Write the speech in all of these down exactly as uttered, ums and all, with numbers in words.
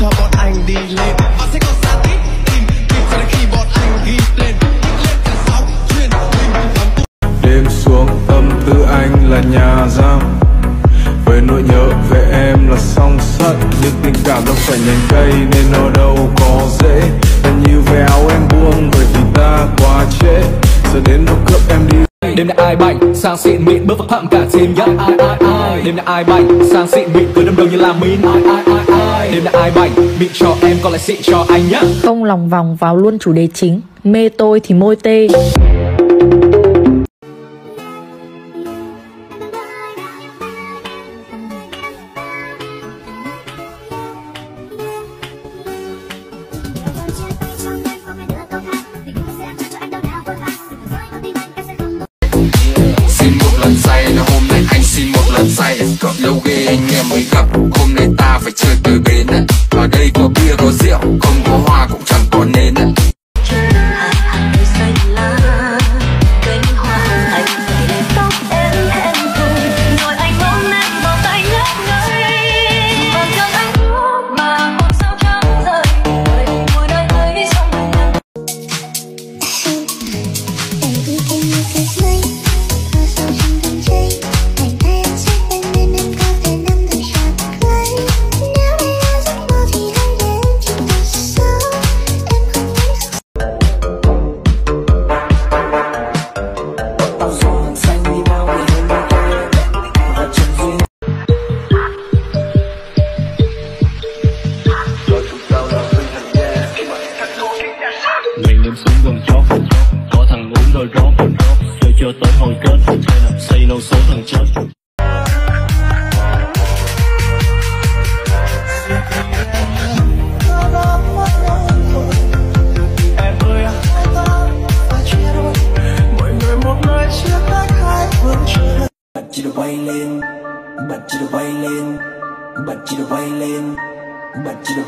cho bọn anh đi lên và sẽ có sáng ít tìm kịp cho đến khi bọn anh ghi lên lên cả sáu truyền mình. Đêm xuống tâm tư anh là nhà giam, với nỗi nhớ về em là song sắt, nhưng tình cảm nó phải nhành cây nên ở đâu có dễ. Em như về áo em buông bởi vì ta quá trễ, giờ đến lúc cướp em đi. Đêm nay ai bảnh, sang xịn mịn bước vào phạm cả team nhất. Ai ai ai. Đêm nay ai bảnh, sang xịn mịn cứ đâm đầu như là min. Ai ai ai ai. Đêm nay ai bảnh, mịn cho em còn lại xịn cho anh nhá. Không lòng vòng vào luôn chủ đề chính. Mê tôi thì môi tê. Cậu lâu ghê anh em mới gặp, hôm nay ta phải chơi tới bến. Ở đây có bia có rượu, không có hoa cũng chẳng có nến.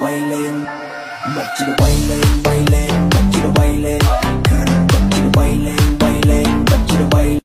Bay lên, bay lên, bắt chị bay lên, bay lên, bắt chị bay lên, bay lên, bắt chị bay